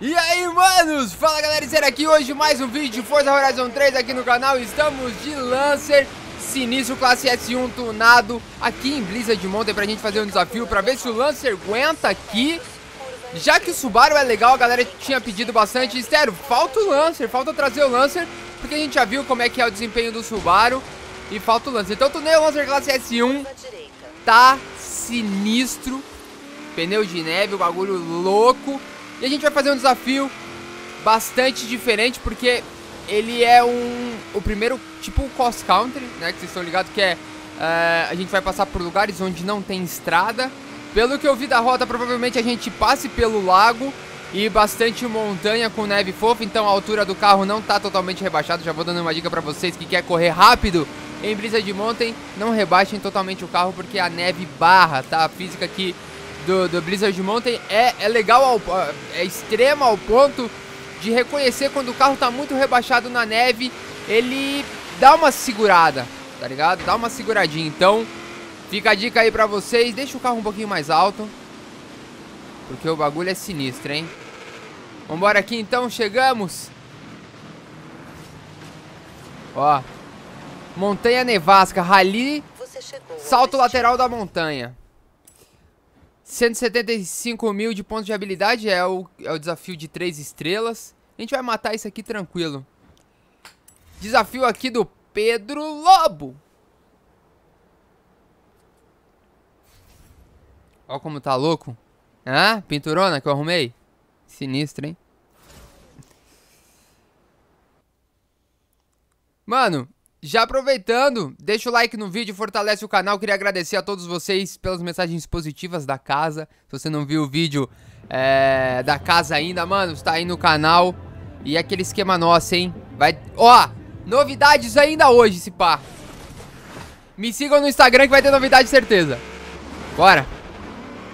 E aí, manos, fala galera, Zero aqui, hoje mais um vídeo de Forza Horizon 3 aqui no canal. Estamos de Lancer, sinistro classe S1 tunado aqui em Blizzard Mountain pra gente fazer um desafio pra ver se o Lancer aguenta aqui. Já que o Subaru é legal, a galera tinha pedido bastante. Sério, falta o Lancer, falta trazer o Lancer, porque a gente já viu como é que é o desempenho do Subaru e falta o Lancer. Então tunei o Lancer classe S1, tá sinistro, pneu de neve, o bagulho louco. E a gente vai fazer um desafio bastante diferente, porque ele é o primeiro tipo cross country, né, que vocês estão ligados, que é a gente vai passar por lugares onde não tem estrada. Pelo que eu vi da rota, provavelmente a gente passe pelo lago e bastante montanha com neve fofa, então a altura do carro não tá totalmente rebaixada. Já vou dando uma dica pra vocês que quer correr rápido em Blizzard Mountain, não rebaixem totalmente o carro, porque a neve barra, tá? A física aqui do Blizzard Mountain é legal, é extrema ao ponto de reconhecer quando o carro tá muito rebaixado na neve. Ele dá uma segurada, tá ligado? Dá uma seguradinha, então fica a dica aí pra vocês. Deixa o carro um pouquinho mais alto, porque o bagulho é sinistro, hein? Vambora aqui então, chegamos. Ó, Montanha Nevasca, rally, salto lateral da montanha. 175 mil de pontos de habilidade é o desafio de 3 estrelas. A gente vai matar isso aqui tranquilo. Desafio aqui do Pedro Lobo. Ó como tá louco. Ah, pinturona que eu arrumei. Sinistro, hein? Mano, já aproveitando, deixa o like no vídeo, fortalece o canal. Queria agradecer a todos vocês pelas mensagens positivas da casa. Se você não viu o vídeo da casa ainda, mano, está aí no canal. E aquele esquema nosso, hein? Vai... Ó, novidades ainda hoje, se pá. Me sigam no Instagram que vai ter novidade, certeza. Bora.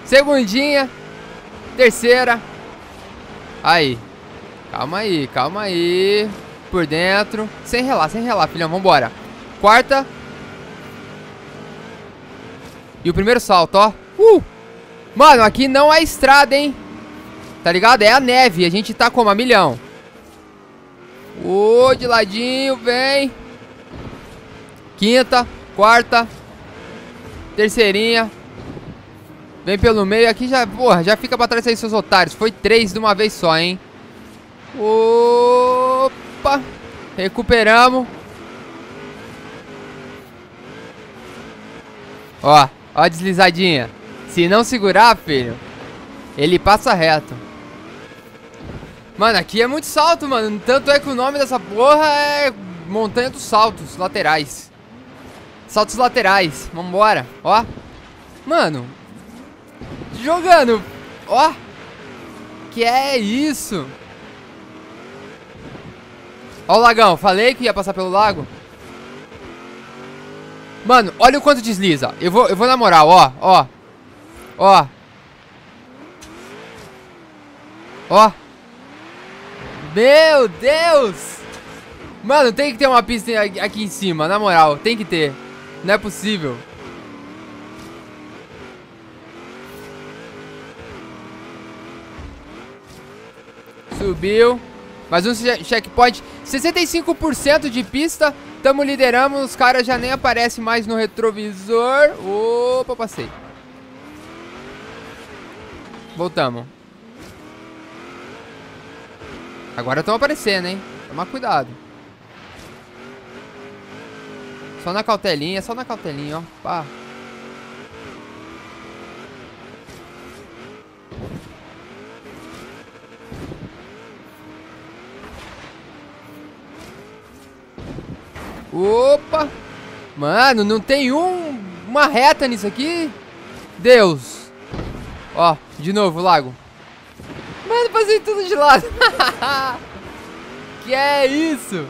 Segundinha. Terceira. Aí. Calma aí, calma aí. Por dentro. Sem relar, filhão. Vambora. Quarta. E o primeiro salto, ó. Mano, aqui não é estrada, hein? Tá ligado? É a neve. A gente tá como? A milhão. De ladinho, vem. Quinta. Quarta. Terceirinha. Vem pelo meio. Aqui já, porra, já fica pra trás aí, seus otários. Foi 3 de uma vez só, hein? Opa, recuperamos. Ó, ó a deslizadinha. Se não segurar, filho, ele passa reto. Mano, aqui é muito salto, mano. Tanto é que o nome dessa porra é Montanha dos Saltos Laterais. Saltos laterais, vambora. Ó, mano, jogando. Ó, que é isso? Ó o lagão, falei que ia passar pelo lago. Mano, olha o quanto desliza. Eu vou na moral, ó, ó. Ó. Ó. Meu Deus. Mano, tem que ter uma pista aqui em cima, na moral. Tem que ter. Não é possível. Subiu. Mais um checkpoint, 65% de pista, tamo liderando, os caras já nem aparecem mais no retrovisor. Opa, passei. Voltamos. Agora estão aparecendo, hein? Toma cuidado. Só na cautelinha, ó. Pá. Opa! Mano, não tem uma reta nisso aqui? Deus! Ó, de novo, lago. Mano, passei tudo de lado. Que é isso?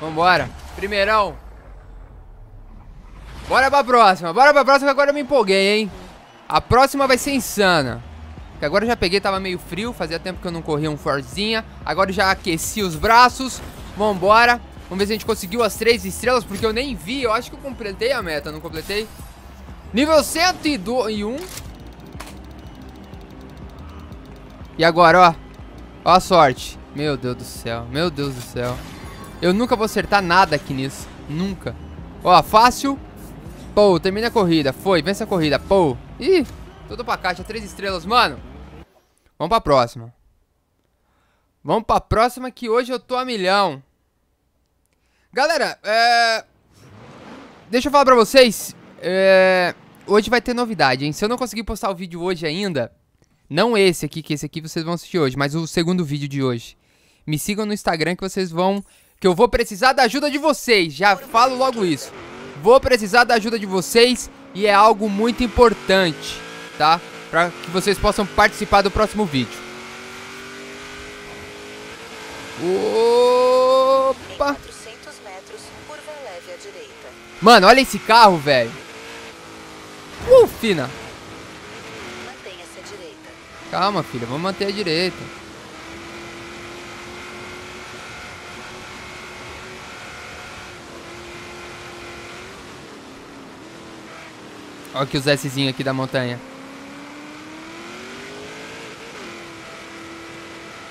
Vambora. Primeirão. Bora pra próxima. Bora pra próxima que agora eu me empolguei, hein? A próxima vai ser insana. Que agora eu já peguei, tava meio frio, fazia tempo que eu não corria um Forzinha. Agora eu já aqueci os braços. Vambora. Vamos ver se a gente conseguiu as 3 estrelas, porque eu nem vi. Eu acho que eu completei a meta, não completei? Nível 101. E agora, ó. Ó a sorte. Meu Deus do céu. Meu Deus do céu. Eu nunca vou acertar nada aqui nisso. Nunca. Ó, fácil. Pô, termina a corrida. Foi, vence a corrida. Pô. Ih, tudo pra caixa. 3 estrelas, mano. Vamos pra próxima. Vamos pra próxima que hoje eu tô a milhão. Galera, deixa eu falar pra vocês. Hoje vai ter novidade, hein? Se eu não conseguir postar o vídeo hoje ainda, não esse aqui, que esse aqui vocês vão assistir hoje, mas o segundo vídeo de hoje. Me sigam no Instagram que vocês vão... Que eu vou precisar da ajuda de vocês. Já falo logo isso. Vou precisar da ajuda de vocês e é algo muito importante, tá? Pra que vocês possam participar do próximo vídeo. Opa! Mano, olha esse carro, velho. Fina. Mantenha-se à direita. Calma, filha. Vamos manter a direita. Olha aqui os Szinho aqui da montanha.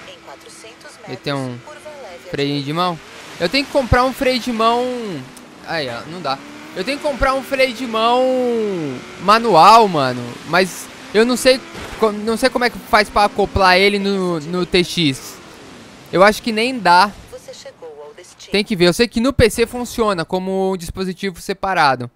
Em 400 metros, ele tem um freio de mão. Eu tenho que comprar um freio de mão... Aí, ó, não dá. Eu tenho que comprar um freio de mão manual, mano. Mas eu não sei como é que faz pra acoplar ele no TX. Eu acho que nem dá. Você chegou ao destino. Tem que ver. Eu sei que no PC funciona como um dispositivo separado.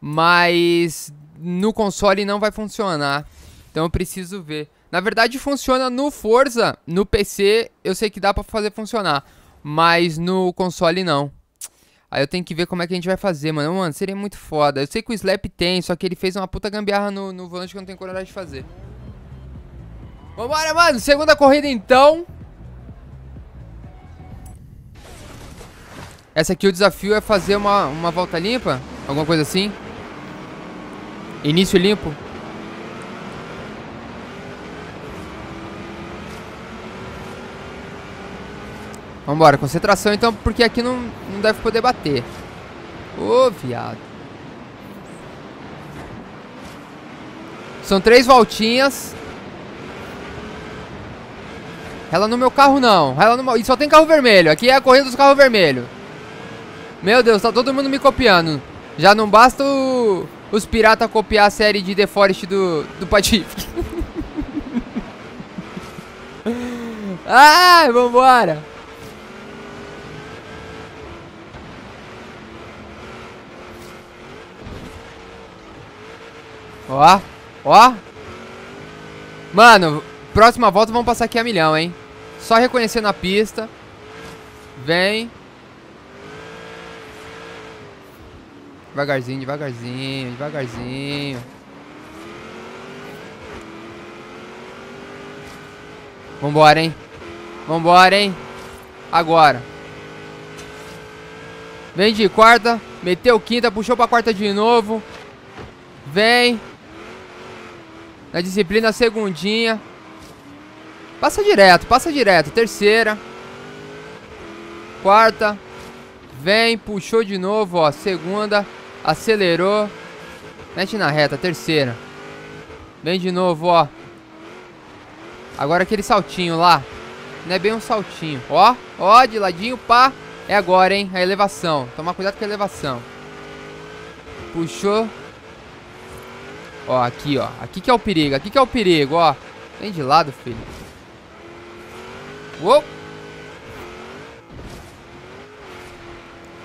Mas no console não vai funcionar. Então eu preciso ver. Na verdade funciona no Forza. No PC eu sei que dá pra fazer funcionar. Mas no console não. Aí eu tenho que ver como é que a gente vai fazer, mano. Mano, seria muito foda. Eu sei que o Slap tem, só que ele fez uma puta gambiarra no volante que eu não tenho coragem de fazer. Vambora, mano. Segunda corrida, então. Essa aqui o desafio é fazer uma volta limpa. Alguma coisa assim. Início limpo. Vambora, concentração então, porque aqui não deve poder bater. Ô, viado. São 3 voltinhas. Ela no meu carro não. Ela no... E só tem carro vermelho. Aqui é a corrida dos carros vermelhos. Meu Deus, tá todo mundo me copiando. Já não basta os piratas copiar a série de The Forest do Patife. Ai, vambora. Ó, ó. Mano, próxima volta vamos passar aqui a milhão, hein. Só reconhecendo a pista. Vem. Devagarzinho, devagarzinho, devagarzinho. Vambora, hein. Vambora, hein. Agora. Vem de quarta. Meteu quinta, puxou pra quarta de novo. Vem. Na disciplina, segundinha. Passa direto, passa direto. Terceira. Quarta. Vem, puxou de novo, ó. Segunda. Acelerou. Mete na reta, terceira. Vem de novo, ó. Agora aquele saltinho lá. Não é bem um saltinho. Ó, ó, de ladinho, pá. É agora, hein, a elevação. Toma cuidado com a elevação. Puxou. Ó, aqui, ó. Aqui que é o perigo. Aqui que é o perigo, ó. Vem de lado, filho. Uou.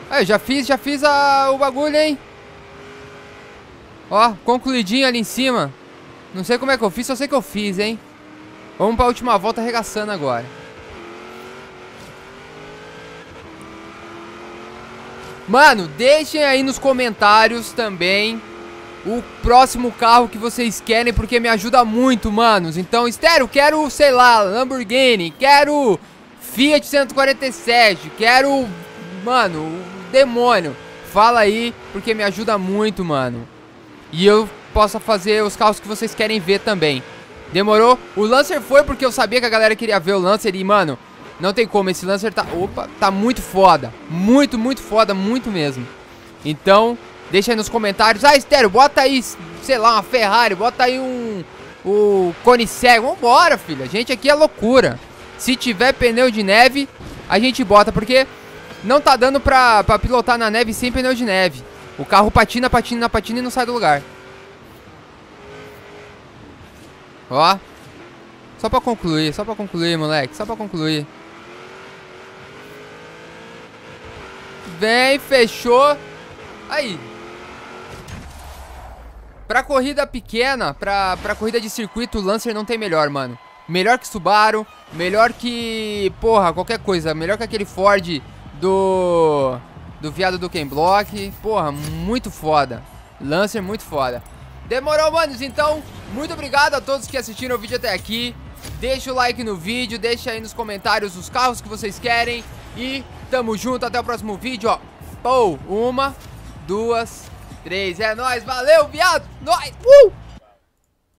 Ah, eu já fiz o bagulho, hein. Ó, concluidinho ali em cima. Não sei como é que eu fiz, só sei que eu fiz, hein. Vamos pra última volta arregaçando agora. Mano, deixem aí nos comentários também o próximo carro que vocês querem, porque me ajuda muito, manos. Então, Stero, quero, sei lá, Lamborghini, quero Fiat 147, quero, mano, o demônio. Fala aí, porque me ajuda muito, mano. E eu posso fazer os carros que vocês querem ver também. Demorou? O Lancer foi porque eu sabia que a galera queria ver o Lancer e, mano, não tem como. Esse Lancer tá, opa, tá muito foda. Muito, muito foda, muito mesmo. Então... Deixa aí nos comentários. Ah, Stero, bota aí sei lá, uma Ferrari, bota aí o Koenigsegg, vambora, filho, a gente aqui é loucura. Se tiver pneu de neve, a gente bota, porque não tá dando pra pilotar na neve sem pneu de neve. O carro patina, patina, patina e não sai do lugar. Ó, só pra concluir, moleque, só pra concluir. Vem, fechou. Aí. Pra corrida pequena, pra corrida de circuito, o Lancer não tem melhor, mano. Melhor que Subaru, melhor que, porra, qualquer coisa. Melhor que aquele Ford do viado do Ken Block. Porra, muito foda. Lancer, muito foda. Demorou, manos, então, muito obrigado a todos que assistiram o vídeo até aqui. Deixa o like no vídeo, deixa aí nos comentários os carros que vocês querem. E tamo junto, até o próximo vídeo, ó. Pou, 1, 2, 3, é nóis, valeu, viado, nóis,